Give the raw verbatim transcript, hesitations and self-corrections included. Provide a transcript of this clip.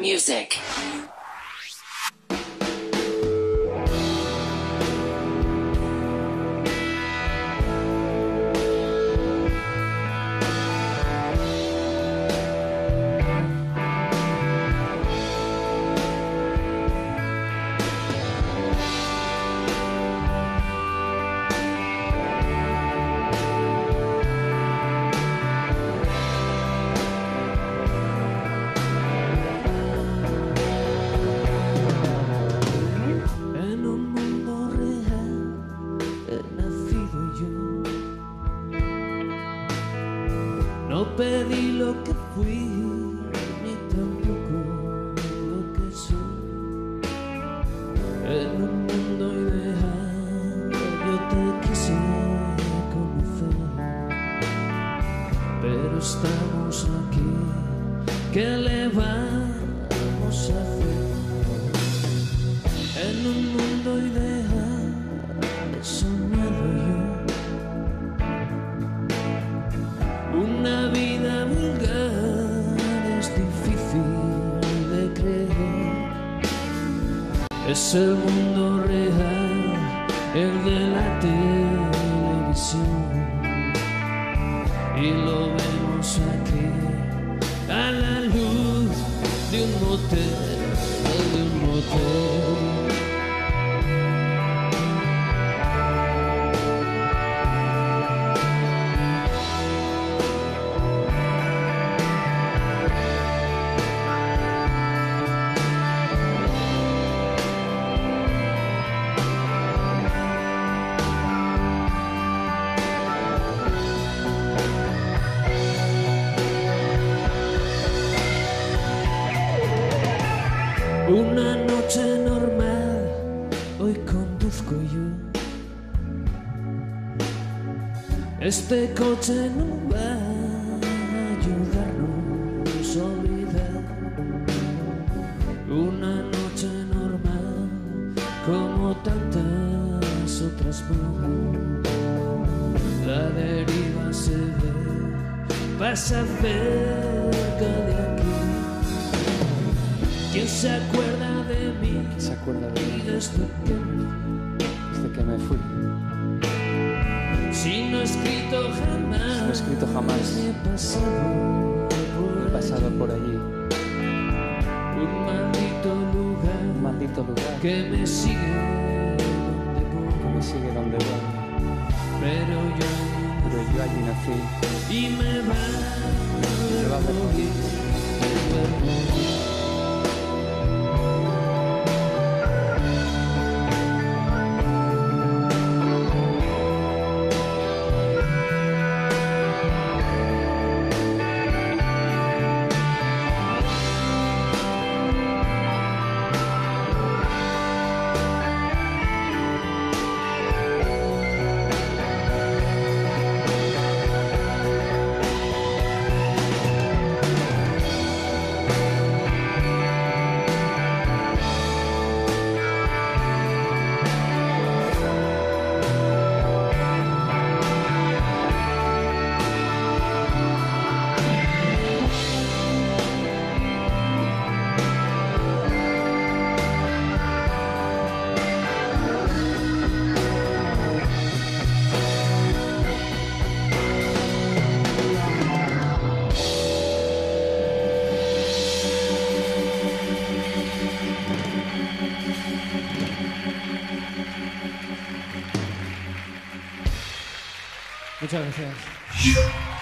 Music. No pedí lo que fui, ni tampoco lo que soy. En un mundo ideal yo te quise conocer, pero estamos aquí, ¿qué le vamos a hacer? En un mundo ideal he soñado yo una vida vulgar, es difícil de creer. Es el mundo real, el de la televisión, y lo vemos aquí, a la luz de un motel, de un motel. Una noche normal, hoy conduzco yo este coche, no va a ayudarnos a olvidar. Una noche normal, como tantas otras más, la deriva se ve, pasa cerca de aquí. ¿Quién se acuerda de mí? ¿Quién se acuerda de mí? Desde que, desde que me fui. Si no he escrito jamás, si no he escrito jamás, me he pasado por, he pasado por allí. Un maldito lugar, un maldito lugar que me sigue donde voy, que me sigue donde voy. Pero yo, pero yo allí nací y me va, me va a ver. Muchas gracias.